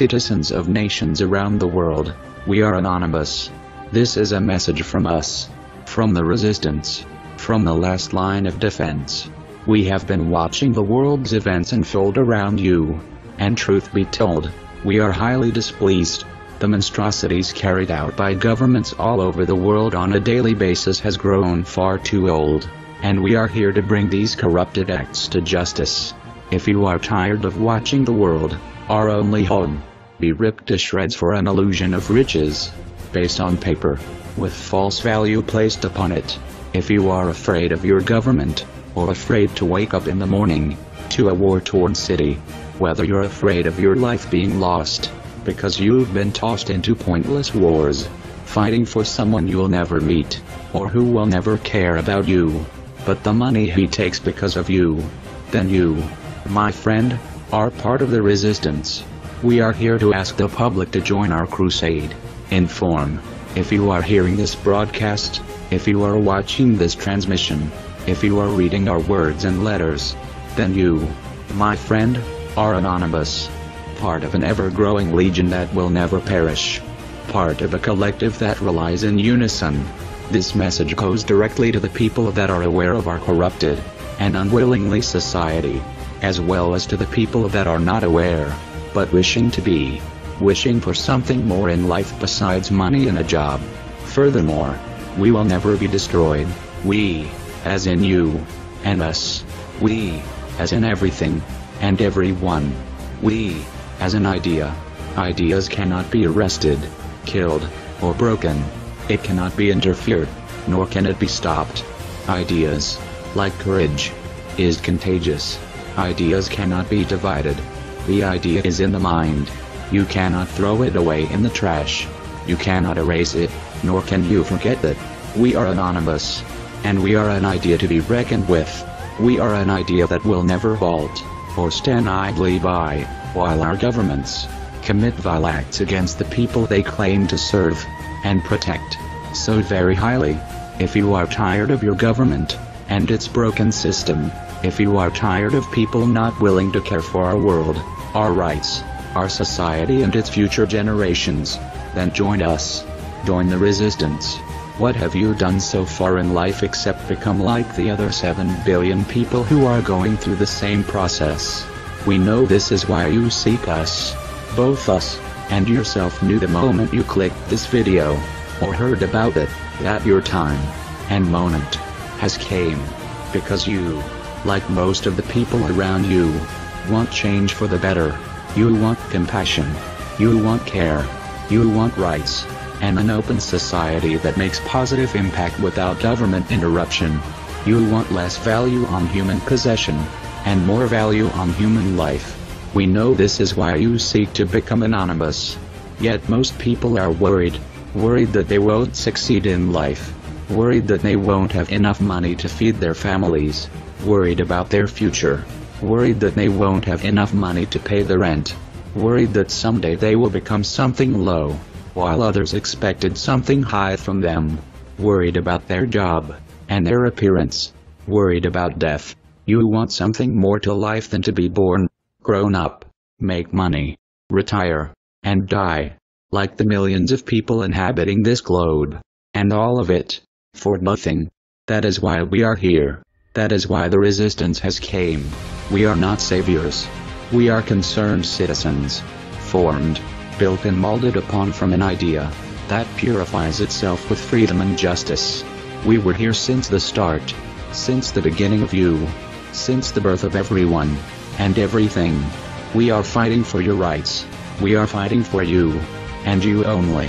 citizens of nations around the world, we are anonymous. This is a message from us, from the resistance, from the last line of defense. We have been watching the world's events unfold around you, and truth be told, we are highly displeased. The monstrosities carried out by governments all over the world on a daily basis has grown far too old, and we are here to bring these corrupted acts to justice. If you are tired of watching the world, our only home, be ripped to shreds for an illusion of riches, based on paper, with false value placed upon it, if you are afraid of your government, or afraid to wake up in the morning, to a war-torn city, whether you're afraid of your life being lost, because you've been tossed into pointless wars, fighting for someone you'll never meet, or who will never care about you, but the money he takes because of you, then you, my friend, are part of the resistance. We are here to ask the public to join our crusade. Inform. If you are hearing this broadcast, if you are watching this transmission, if you are reading our words and letters, then you, my friend, are anonymous. Part of an ever-growing legion that will never perish. Part of a collective that relies in unison. This message goes directly to the people that are aware of our corrupted and unwillingly society, as well as to the people that are not aware, but wishing to be, wishing for something more in life besides money and a job. Furthermore, we will never be destroyed. We, as in you, and us. We, as in everything, and everyone. We, as an idea. Ideas cannot be arrested, killed, or broken. It cannot be interfered, nor can it be stopped. Ideas, like courage, is contagious. Ideas cannot be divided. The idea is in the mind. You cannot throw it away in the trash. You cannot erase it, nor can you forget that. We are anonymous. And we are an idea to be reckoned with. We are an idea that will never halt, or stand idly by, while our governments commit vile acts against the people they claim to serve and protect so very highly. If you are tired of your government and its broken system, if you are tired of people not willing to care for our world, our rights, our society and its future generations, then join us. Join the resistance. What have you done so far in life except become like the other 7 billion people who are going through the same process? We know this is why you seek us. Both us and yourself knew the moment you clicked this video, or heard about it, that your time and moment has came. Because you, like most of the people around you, want change for the better. You want compassion. You want care. You want rights. And an open society that makes positive impact without government interruption. You want less value on human possession, and more value on human life. We know this is why you seek to become anonymous. Yet most people are worried, worried that they won't succeed in life, worried that they won't have enough money to feed their families, worried about their future, worried that they won't have enough money to pay the rent, worried that someday they will become something low, while others expected something high from them, worried about their job and their appearance, worried about death. You want something more to life than to be born, grown up, make money, retire, and die, like the millions of people inhabiting this globe, and all of it, for nothing. That is why we are here. That is why the resistance has came. We are not saviors. We are concerned citizens, formed, built and molded upon from an idea that purifies itself with freedom and justice. We were here since the start, since the beginning of you, since the birth of everyone and everything. We are fighting for your rights. We are fighting for you, and you only.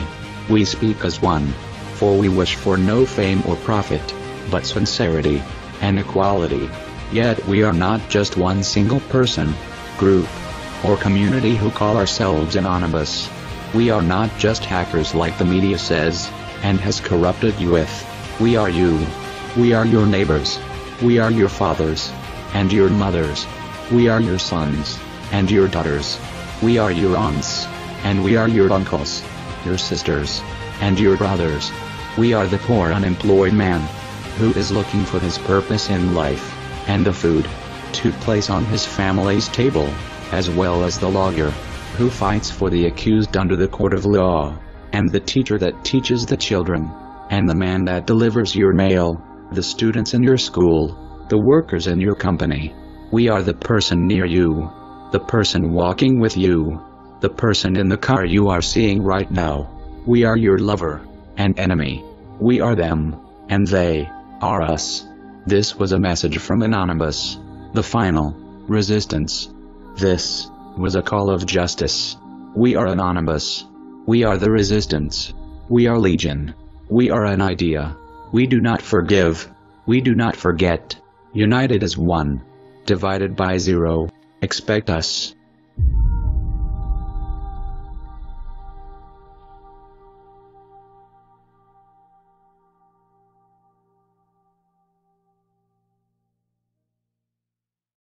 We speak as one, for we wish for no fame or profit, but sincerity and equality. Yet we are not just one single person, group, or community who call ourselves anonymous. We are not just hackers like the media says and has corrupted you with. We are you. We are your neighbors. We are your fathers and your mothers. We are your sons and your daughters. We are your aunts and we are your uncles, your sisters and your brothers. We are the poor unemployed man who is looking for his purpose in life and the food to place on his family's table, as well as the lawyer who fights for the accused under the court of law, and the teacher that teaches the children, and the man that delivers your mail, the students in your school, the workers in your company. We are the person near you, the person walking with you, the person in the car you are seeing right now. We are your lover and enemy. We are them, and they are us. This was a message from Anonymous, the final resistance. This was a call of justice. We are Anonymous. We are the resistance. We are legion. We are an idea. We do not forgive. We do not forget. United as one, divided by zero. Expect us.